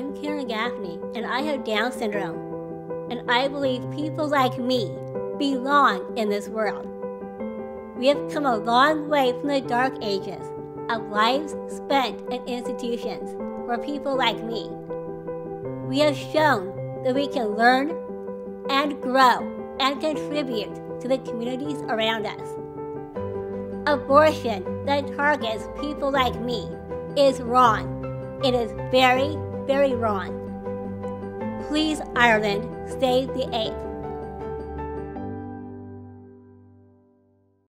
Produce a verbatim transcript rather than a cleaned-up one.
I'm Karen Gaffney, and I have Down syndrome, and I believe people like me belong in this world. We have come a long way from the dark ages of lives spent in institutions for people like me. We have shown that we can learn and grow and contribute to the communities around us. Abortion that targets people like me is wrong. It is very, very wrong. Please, Ireland, save the ape.